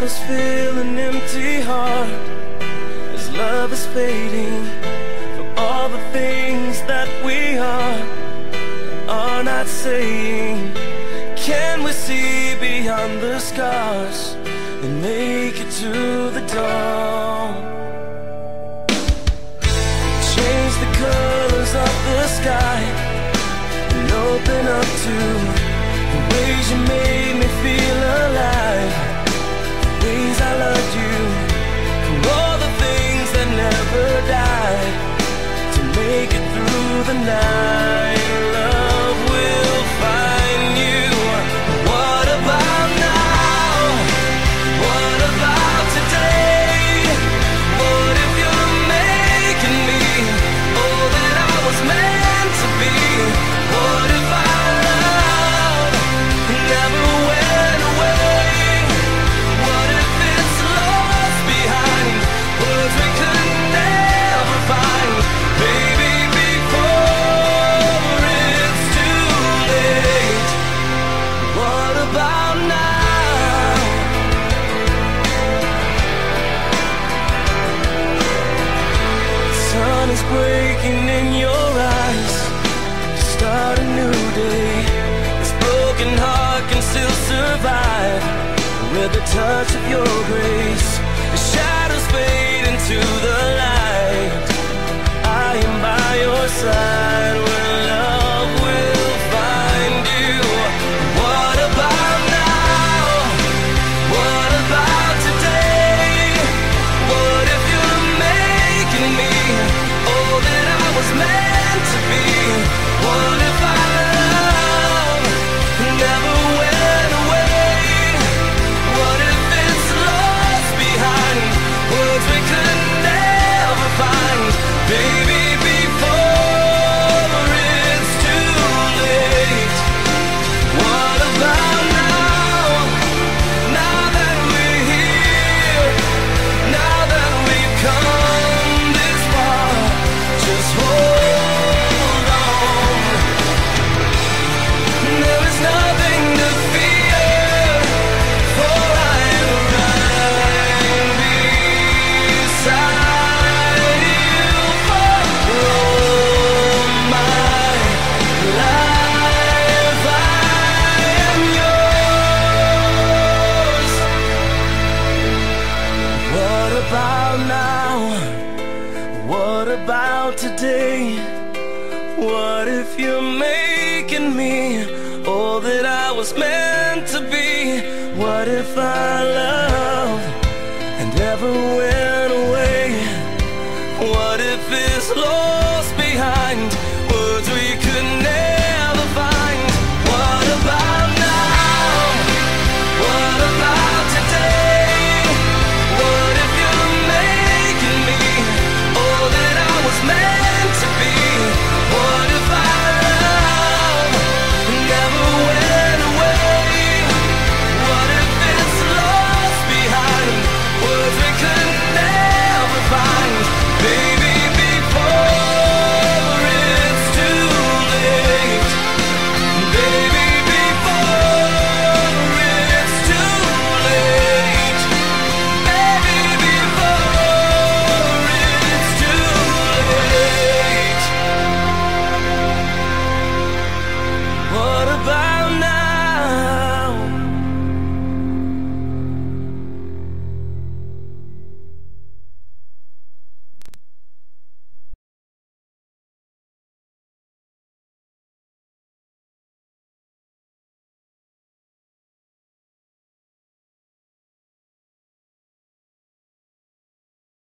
battles fill an empty heart as love is fading from all the things that we are not saying. Can we see beyond the scars and make it to the dawn? Change the colors of the sky and open up to the ways you made me feel alive, the ways I loved you, from all the things that never die, to make it through the night. Love will find you. What about now? What about today? What if you're making me all that I was meant to be? What if I love never went away? What if it's lost behind words we could never find? Baby, before it's too late. What about now? The sun is breaking in your eyes. Start a new day. This broken heart can still survive with the touch of your grace. The shadows fade into the light. I am by your side. When love will find you. What about now? What about today? What if you're making me all that I was meant to be? What if I love never went away? What if it's lost behind words we could never find? Baby, before it's too late. What about now? Now that we're here, now that we've come this far, just hold on. There is nothing to fear, for I am right beside you for all my life. I am yours. What about now? What about today? What if you're making me all that I was meant to be? What if I love and never went away? What if it's lost?